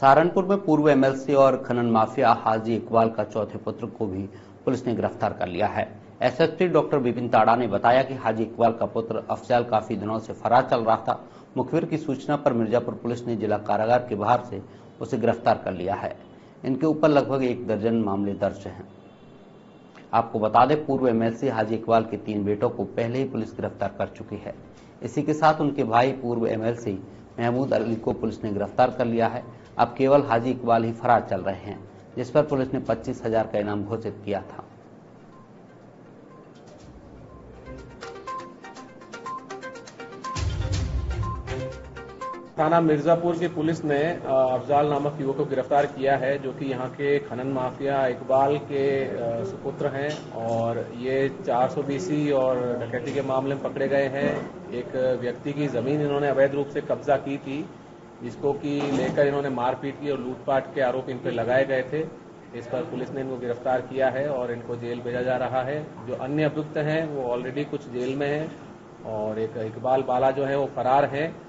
सहारनपुर में पूर्व एमएलसी और खनन माफिया हाजी इकबाल का चौथे पुत्र को भी पुलिस ने गिरफ्तार कर लिया है। एसएसपी डॉक्टर बिपिन ताड़ा ने बताया कि हाजी इकबाल का पुत्र अफजाल काफी दिनों से फरार चल रहा था। मुखबिर की सूचना पर मिर्जापुर पुलिस ने जिला कारागार के बाहर से उसे गिरफ्तार कर लिया है। इनके ऊपर लगभग 1 दर्जन मामले दर्ज हैं। आपको बता दें, पूर्व एमएलसी हाजी इकबाल के 3 बेटों को पहले ही पुलिस गिरफ्तार कर चुकी है। इसी के साथ उनके भाई पूर्व एमएलसी महमूद अली को पुलिस ने गिरफ्तार कर लिया है। अब केवल हाजी इकबाल ही फरार चल रहे हैं, जिस पर पुलिस ने 25,000 का इनाम घोषित किया था। थाना मिर्जापुर की पुलिस ने अफजाल नामक युवक को गिरफ्तार किया है, जो कि यहाँ के खनन माफिया इकबाल के सुपुत्र हैं और ये 420 और डकैती के मामले में पकड़े गए हैं। एक व्यक्ति की जमीन इन्होंने अवैध रूप से कब्जा की थी, जिसको कि लेकर इन्होंने मारपीट की और लूटपाट के आरोप इन पर लगाए गए थे। इस पर पुलिस ने इनको गिरफ्तार किया है और इनको जेल भेजा जा रहा है। जो अन्य अभियुक्त हैं वो ऑलरेडी कुछ जेल में हैं और एक इकबाल बाला जो है वो फरार है।